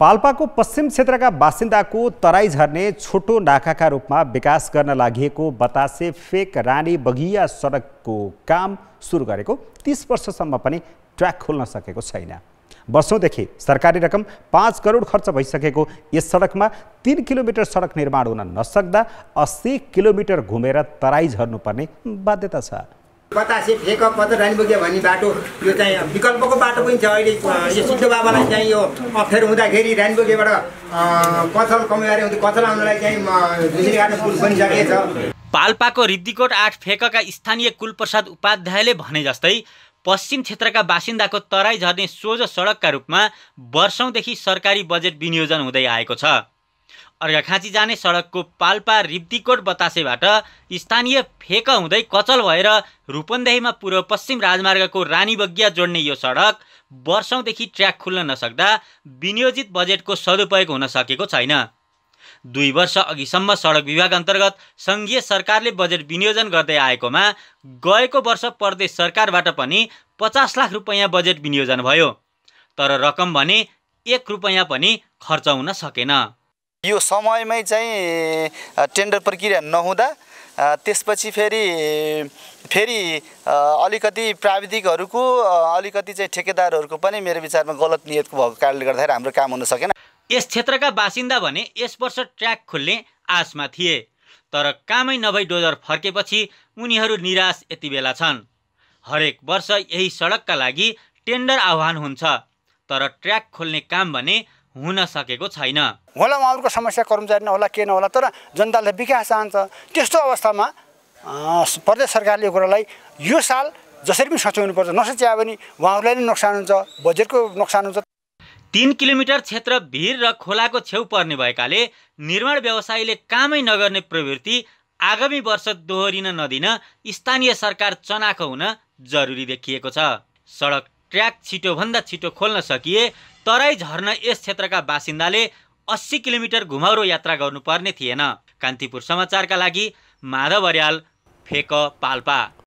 पाल्पा को पश्चिम क्षेत्र का बासिंदा को तराई झर्ने छोटो नाका का रूप में विकास गर्न लागेको बतासे फेक रानीबगिया सड़क को काम सुरू गरेको 30 वर्षसम्म पनि ट्र्याक खोल्न सकेको छैन। वर्षौंदेखि सरकारी रकम 5 करोड़ खर्च भइसकेको यस सड़क में 3 किलोमिटर सड़क निर्माण हुन नसक्दा 80 किलोमिटर घुमेर तराई झर्नु पर्ने बाध्यता छ। बतासे फेक रानीबगिया भन्ने बाटो यो चाहिँ विकल्पको बाटो पनि छ। अहिले यो सिद्धो बाबालाई चाहिँ यो अप्ठ्यारो हुँदाखेरि रानीबगियाबाट कचल कमाएर कचल आउनलाई चाहिँ दुसरी घाटो पुल बनिसकेछ। पाल्पाको रिद्धिकोट 8 फेकका स्थानीय कुलप्रसाद उपाध्यायले भने जस्तै पश्चिम क्षेत्रका बासिन्दाको तराई झर्ने सोझो सडकका रूपमा वर्षौंदेखि सरकारी बजेट विनियोजन हुँदै आएको छ। अर्घाखाँची जाने सडकको पाल्पा रिब्दीकोट बतासेबाट स्थानीय फेक हुँदै कचल भएर रूपन्देहीमा पूर्व पश्चिम राजमार्गको रानीबगिया जोड्ने यो सडक वर्षौंदेखि ट्र्याक खुल्न नसक्दा विनियोजित बजेटको सदुपयोग हुन सकेको छैन। 2 वर्ष अघिसम्म सडक विभाग अन्तर्गत संघीय सरकारले बजेट विनियोजन गर्दै आएकोमा गएको वर्ष प्रदेश सरकारबाट पनि 50 लाख रुपैयाँ बजेट विनियोजन भयो, तर रकम भने 1 रुपैयाँ पनि खर्च हुन सकेन। यो समयमै चाहिँ टेन्डर प्रक्रिया नहुँदा त्यसपछि फेरि अलिकति प्राविधिकहरुको अलिकति चाहिँ ठेकेदारहरुको पनि मेरो विचारमा गलत नियतको भएको कारणले गर्दा हाम्रो काम हुन सकेन। यस क्षेत्रका बासिन्दा भने यस वर्ष ट्र्याक खोल्ने आशमा थिए, तर कामै नभई डोजर फर्केपछि उनीहरू निराश यति बेला छन्। हरेक वर्ष यही सडकका लागि टेन्डर आह्वान हुन्छ, तर ट्र्याक खोल्ने काम भने हुन सकेको छैन। होला उहाँहरूको समस्या कर्मचारी नहोला के नहोला, तर जनताले विकास चाहन्छ। त्यस्तो अवस्थामा प्रदेश सरकारले यो कुरालाई यो साल जसरी पनि सच्याउनुपर्छ, नसच्याए भने उहाँहरूलाई नै नोक्सान हुन्छ, बजेटको नोक्सान हुन्छ। 3 किलोमिटर क्षेत्र भीर र खोलाको छेउ पर्ने भएकाले निर्माण व्यवसायीले कामै नगर्ने प्रवृत्ति आगामी वर्ष दोहोरिन नदिन स्थानीय सरकार चनाखो हुन जरुरी देखिएको छ। सडक ट्र्याक छिटोभन्दा छिटो खोल्न सकिए तराई झर्न यस क्षेत्रका बासिन्दाले 80 किलोमिटर घुमाउरो यात्रा गर्नुपर्ने थिएन। कान्तिपुर समाचारका लागि माधव अर्याल, फेक, पाल्पा।